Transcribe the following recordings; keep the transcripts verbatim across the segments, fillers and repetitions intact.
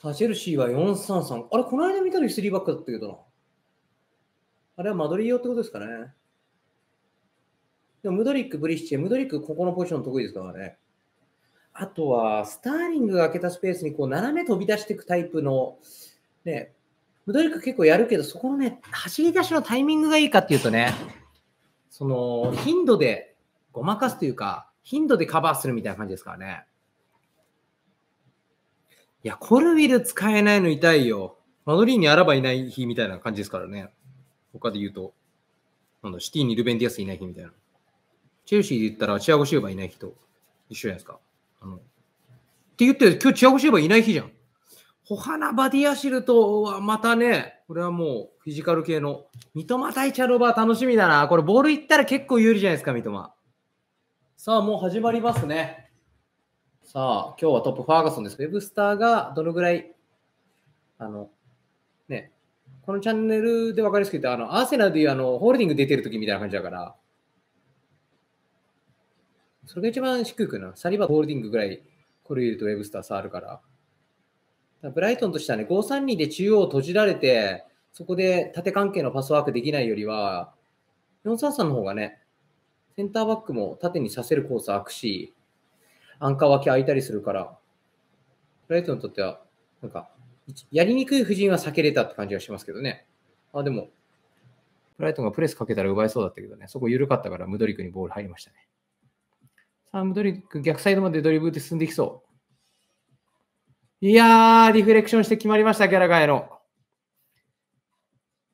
さあ、チェルシーはよんさんさん。あれ、この間見たのスリーバックだったけどな。あれはマドリー用ってことですかね。でもムドリック、ブリッチェ、ムドリック、ここのポジション得意ですからね。あとは、スターリングが空けたスペースにこう斜め飛び出していくタイプの、ね、ムドリック結構やるけど、そこのね、走り出しのタイミングがいいかっていうとね、その、頻度でごまかすというか、頻度でカバーするみたいな感じですからね。いや、コルウィル使えないの痛いよ。マドリーにあらばいない日みたいな感じですからね。他で言うと、なんだ、シティにルベンディアスいない日みたいな。チェルシーで言ったら、チアゴシューバーいない日と一緒じゃないですか。あのって言って、今日チアゴシューバーいない日じゃん。ホハナ・バディアシルとはまたね、これはもうフィジカル系の。三笘対チャロバー楽しみだな。これボールいったら結構有利じゃないですか、三笘。さあ、もう始まりますね。さあ、今日はトップファーガソンです。ウェブスターがどのぐらい、あの、ね、このチャンネルで分かりやすく言うと、あの、アーセナルでいうあのホールディング出てるときみたいな感じだから、それが一番低くな。サリバーホールディングぐらい、これ言うとウェブスター差あるから。だからブライトンとしてはね、ごーさんにで中央を閉じられて、そこで縦関係のパスワークできないよりは、よんさんさんの方がね、センターバックも縦にさせるコース開くし、アンカー脇空いたりするから、ブライトンにとっては、なんか、やりにくい布陣は避けれたって感じがしますけどね。あ、でも、ブライトンがプレスかけたら奪いそうだったけどね、そこ緩かったからムドリックにボール入りましたね。さあ、ムドリック逆サイドまでドリブルで進んでいきそう。いやー、リフレクションして決まりました、ギャラガーへの。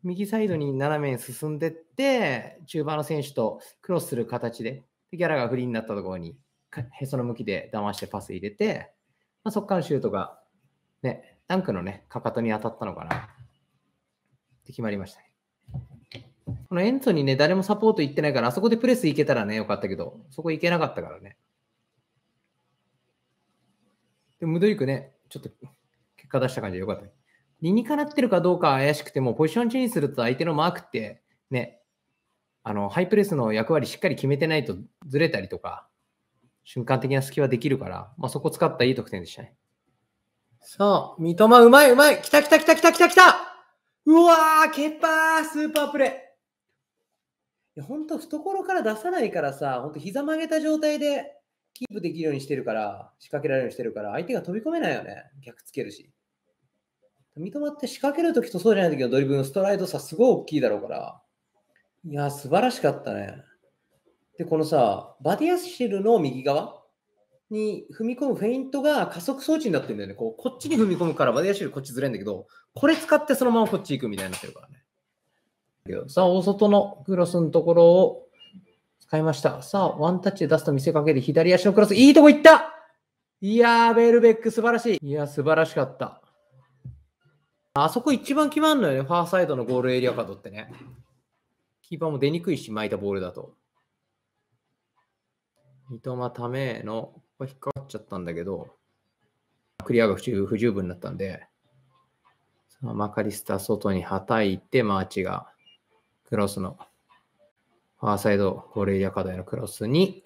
右サイドに斜めに進んでって、中盤の選手とクロスする形で、ギャラがフリーになったところに。へその向きで騙してパス入れて、まあ、そこからシュートが、ね、ダンクの、ね、かかとに当たったのかなって決まりましたね。このエンツォに、ね、誰もサポート行ってないから、あそこでプレス行けたら、ね、よかったけど、そこ行けなかったからね。でムドリックね、ちょっと結果出した感じでよかった、ね。理にかなってるかどうか怪しくても、ポジションチェンジすると相手のマークって、ね、あのハイプレスの役割しっかり決めてないとずれたりとか。瞬間的な隙はできるから、まあ、そこ使ったいい得点でしたね。さあ、三笘、うまいうまい。来た来た来た来た来た来た。うわー、ケッパー、スーパープレー。いや、ほんと懐から出さないからさ、ほんと膝曲げた状態でキープできるようにしてるから、仕掛けられるようにしてるから、相手が飛び込めないよね。逆つけるし。三笘って仕掛けるときとそうじゃないときのドリブルのストライドさ、すごい大きいだろうから。いやー、素晴らしかったね。で、このさ、バディアシルの右側に踏み込むフェイントが加速装置になってるんだよね。こう、こっちに踏み込むからバディアシルこっちずれんだけど、これ使ってそのままこっち行くみたいになってるからね。さあ、大外のクロスのところを使いました。さあ、ワンタッチで出すと見せかけて左足のクロス、いいとこ行った！いやー、ベルベック素晴らしい。いや、素晴らしかった。あそこ一番決まんのよね。ファーサイドのゴールエリア角ってね。キーパーも出にくいし、巻いたボールだと。三笘ための、ここ引っかかっちゃったんだけど、クリアが不十分になったんで、さあマカリスター外にはたいて、マーチがクロスの、ファーサイドゴールエリア課題のクロスに、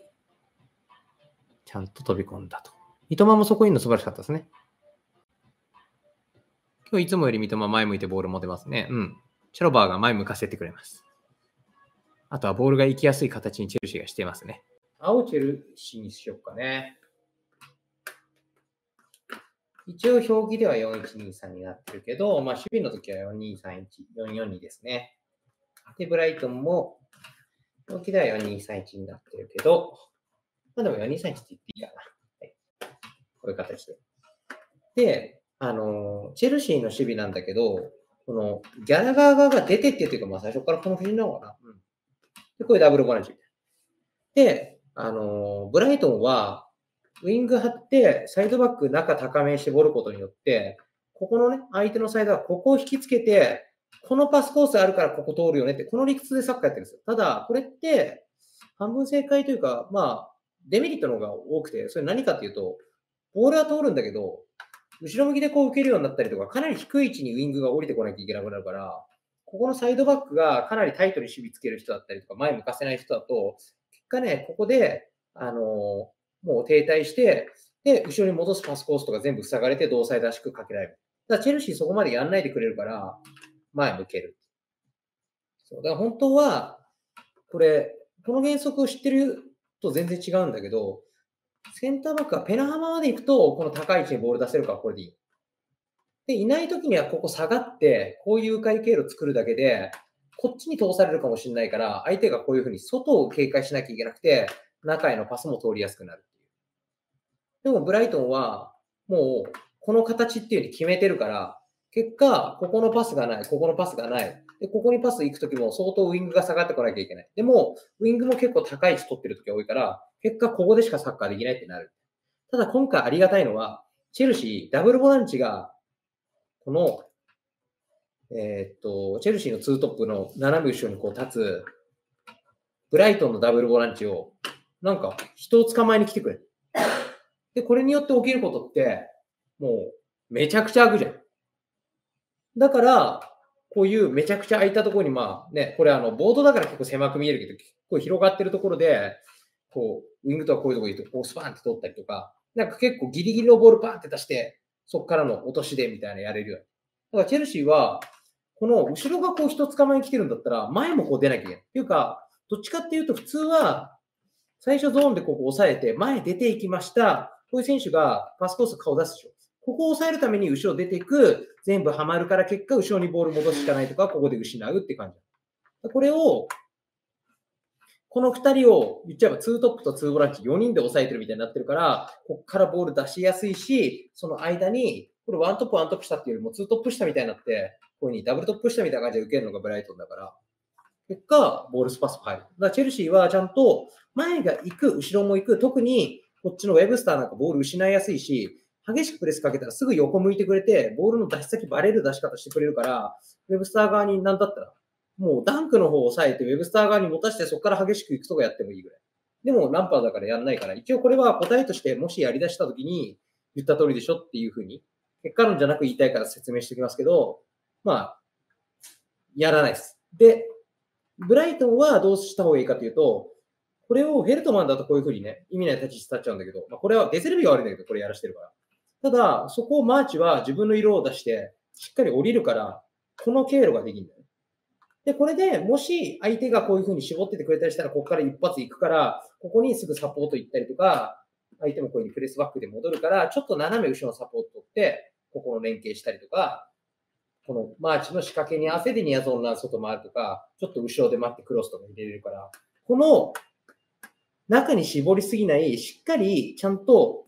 ちゃんと飛び込んだと。三笘もそこいんの素晴らしかったですね。今日いつもより三笘前向いてボール持てますね。うん。チャロバーが前向かせてくれます。あとはボールが行きやすい形にチェルシーがしてますね。青チェルシーにしよっかね。一応表記ではよんいちにさんになってるけど、まあ、守備の時はよんにさんいち、よんよんにですね。で、ブライトンも表記ではよんにさんいちになってるけど、まあ、でもよんにさんいちって言っていいかな。はい、こういう形で。で、あの、チェルシーの守備なんだけど、このギャラガー側が出てってというか、まあ、最初からこの布陣なのかな。うん、で、これダブルボランチみたいな。で、あのブライトンはウィング張ってサイドバック中高めに絞ることによってここのね相手のサイドはここを引きつけてこのパスコースあるからここ通るよねってこの理屈でサッカーやってるんですよ。ただこれって半分正解というかまあデメリットの方が多くてそれ何かっていうとボールは通るんだけど後ろ向きでこう受けるようになったりとかかなり低い位置にウィングが降りてこなきゃいけなくなるからここのサイドバックがかなりタイトに守備つける人だったりとか前向かせない人だとがね、ここで、あのー、もう停滞してで、後ろに戻すパスコースとか全部塞がれて、同サイド圧縮かけられる。だチェルシーそこまでやんないでくれるから、前向ける。そう。だから本当は、これ、この原則を知ってると全然違うんだけど、センターバックはペナ浜まで行くと、この高い位置にボール出せるからこれでいい。で、いないときにはここ下がって、こういう迂回経路作るだけで、こっちに通されるかもしれないから、相手がこういうふうに外を警戒しなきゃいけなくて、中へのパスも通りやすくなるっていう。でも、ブライトンは、もう、この形っていうふうに決めてるから、結果、ここのパスがない、ここのパスがない。で、ここにパス行くときも相当ウィングが下がってこなきゃいけない。でも、ウィングも結構高い位置取ってるとき多いから、結果ここでしかサッカーできないってなる。ただ今回ありがたいのは、チェルシー、ダブルボランチが、この、えー、っと、チェルシーのツートップの斜め後ろにこう立つ、ブライトンのダブルボランチを、なんか人を捕まえに来てくれ。で、これによって起きることって、もうめちゃくちゃ開くじゃん。だから、こういうめちゃくちゃ空いたところに、まあね、これあの、ボードだから結構狭く見えるけど、結構広がってるところで、こう、ウィングとかこういうところにこうスパンって取ったりとか、なんか結構ギリギリのボールパンって出して、そこからの落としでみたいなのやれるように。だからチェルシーは、この後ろがこう人捕まえに来てるんだったら、前もこう出なきゃいけない。っていうか、どっちかっていうと普通は、最初ゾーンでここ押さえて、前出ていきました。こういう選手がパスコース顔出すでしょ。ここを抑えるために後ろ出ていく、全部はまるから結果、後ろにボール戻すしかないとか、ここで失うって感じ。これを、このふたりを言っちゃえばツートップとツーボランチよにんで抑えてるみたいになってるから、ここからボール出しやすいし、その間に、これワントップワントップしたっていうよりもツートップしたみたいになって、こういう風にダブルトップしたみたいな感じで受けるのがブライトンだから、結果、ボールスパスも入る。だからチェルシーはちゃんと前が行く、後ろも行く、特にこっちのウェブスターなんかボール失いやすいし、激しくプレスかけたらすぐ横向いてくれて、ボールの出し先バレる出し方してくれるから、ウェブスター側になんだったら、もうダンクの方を抑えて、ウェブスター側に持たして、そこから激しく行くとかやってもいいぐらい。でも、ランパーだからやんないから、一応これは答えとして、もしやり出した時に言った通りでしょっていうふうに、結果論じゃなく言いたいから説明しておきますけど、まあ、やらないです。で、ブライトンはどうした方がいいかというと、これをヘルトマンだとこういうふうにね、意味ない立ち位置立っちゃうんだけど、まあ、これはデセルビが悪いんだけど、これやらしてるから。ただ、そこをマーチは自分の色を出して、しっかり降りるから、この経路ができるんだよね。で、これでもし相手がこういう風に絞っててくれたりしたら、ここから一発行くから、ここにすぐサポート行ったりとか、相手もこういう風にプレスバックで戻るから、ちょっと斜め後ろのサポートって、ここの連携したりとか、このマーチの仕掛けに合わせてニアゾーンの外回るとか、ちょっと後ろで待ってクロスとか入れれるから、この中に絞りすぎない、しっかりちゃんと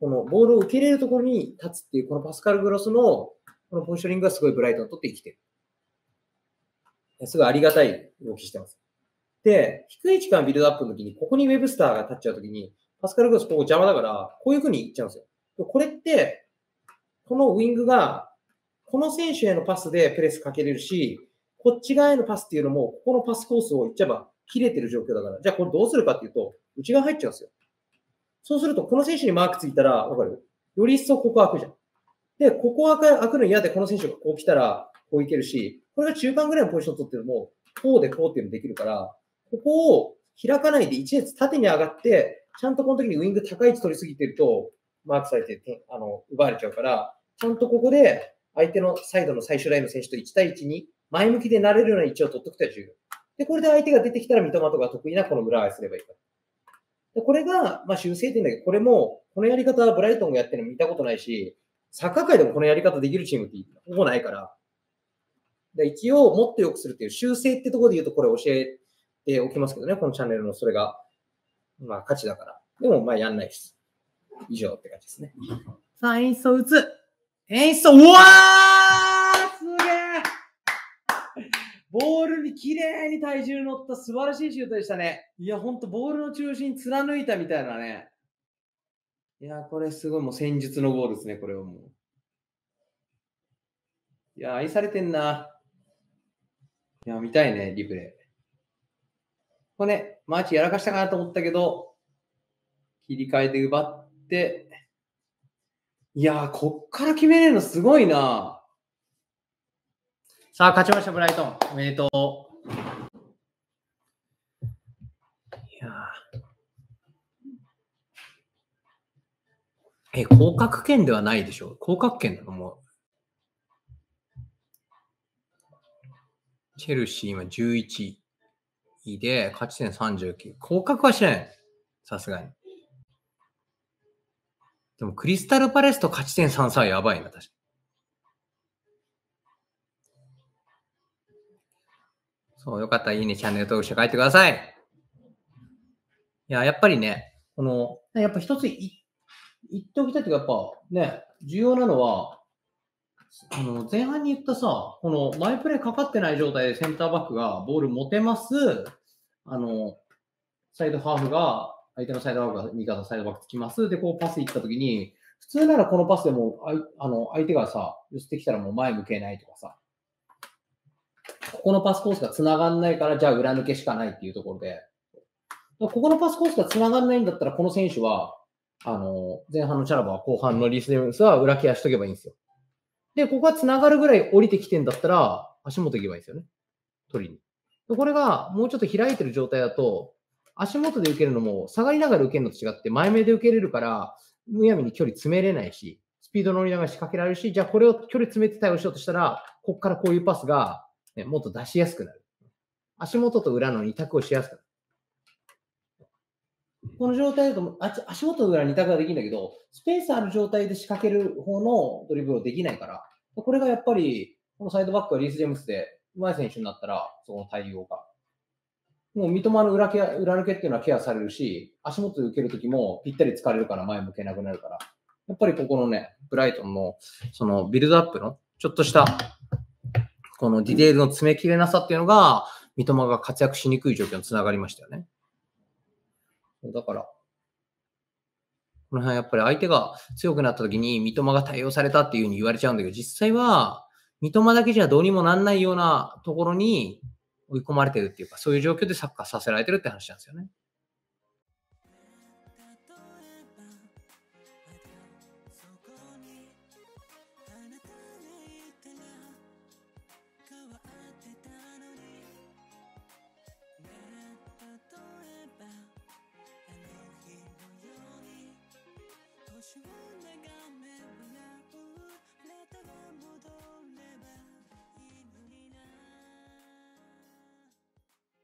このボールを受け入れるところに立つっていう、このパスカル・グロスのこのポジショニングがすごいブライトンにとって生きてる。すごいありがたい動きしてます。で、低い位置からビルドアップの時に、ここにウェブスターが立っちゃう時に、パスカル・グロスここ邪魔だから、こういう風にいっちゃうんですよ。これって、このウィングが、この選手へのパスでプレスかけれるし、こっち側へのパスっていうのも、ここのパスコースをいっちゃえば切れてる状況だから、じゃあこれどうするかっていうと、内側入っちゃうんですよ。そうすると、この選手にマークついたら、わかる？より一層ここ開くじゃん。で、ここ開くの嫌で、この選手がこう来たら、こういけるし、これが中盤ぐらいのポジションを取ってるのも、こうでこうっていうのできるから、ここを開かないで一列縦に上がって、ちゃんとこの時にウィング高い位置取りすぎてると、マークされて、あの、奪われちゃうから、ちゃんとここで、相手のサイドの最終ラインの選手といち対いちに、前向きでなれるような位置を取っておくと重要。で、これで相手が出てきたら、三笘とか得意なこの裏合いすればいいから。これが、まあ、修正点だけど、これも、このやり方はブライトンがやってるの見たことないし、サッカー界でもこのやり方できるチームってほぼないから、で一応、もっと良くするっていう修正ってところで言うと、これ教えておきますけどね、このチャンネルのそれが、まあ、価値だから。でも、まあ、やんないです。以上って感じですね。さあ、演出を打つ。演出を、うわーすげえボールに綺麗に体重乗った素晴らしいシュートでしたね。いや、ほんとボールの中心貫いたみたいなね。いや、これすごいもう戦術のゴールですね、これはもう。いや、愛されてんな。いや、見たいね、リプレイ。これね、マーチやらかしたかなと思ったけど、切り替えて奪って。いや、こっから決めれるのすごいな。さあ、勝ちました、ブライトン。おめでとう。いやえ、降格圏ではないでしょう。降格圏だと思う。チェルシー今じゅういちいで、勝ち点さんじゅうきゅう。降格はしない。さすがに。でも、クリスタルパレスと勝ち点さんさやばいな、確かに。そう、よかったらいいね、チャンネル登録して帰ってください。いや、やっぱりね、この、やっぱ一つい言っておきたいというか、やっぱね、重要なのは、あの、前半に言ったさ、この、マイプレイかかってない状態でセンターバックがボール持てます。あの、サイドハーフが、相手のサイドバックが味方サイドバックつきます。で、こうパスいったときに、普通ならこのパスでも、あ、あの、相手がさ、寄せてきたらもう前向けないとかさ、ここのパスコースが繋がんないから、じゃあ裏抜けしかないっていうところで、ここのパスコースが繋がんないんだったら、この選手は、あの、前半のチャラバは後半のリース・ジェームスは裏ケアしとけばいいんですよ。で、ここが繋がるぐらい降りてきてんだったら、足元行けばいいんですよね。取りに。で、これがもうちょっと開いてる状態だと、足元で受けるのも、下がりながら受けるのと違って、前目で受けれるから、むやみに距離詰めれないし、スピード乗りながら仕掛けられるし、じゃあこれを距離詰めて対応しようとしたら、ここからこういうパスが、ね、もっと出しやすくなる。足元と裏の二択をしやすくなる。この状態だと、あ足元と裏二択はできるんだけど、スペースある状態で仕掛ける方のドリブルをできないから、これがやっぱり、このサイドバックはリース・ジェームスで上手い選手になったら、その対応が。もう三笘の裏ケア、裏抜けっていうのはケアされるし、足元で受けるときもぴったり疲れるから前向けなくなるから、やっぱりここのね、ブライトンのそのビルドアップのちょっとしたこのディテールの詰めきれなさっていうのが、三笘が活躍しにくい状況につながりましたよね。だから、この辺やっぱり相手が強くなったときに三笘が対応されたっていう風に言われちゃうんだけど、実際は三笘だけじゃどうにもなんないようなところに、追い込まれてるっていうか、そういう状況でサッカーさせられてるって話なんですよね。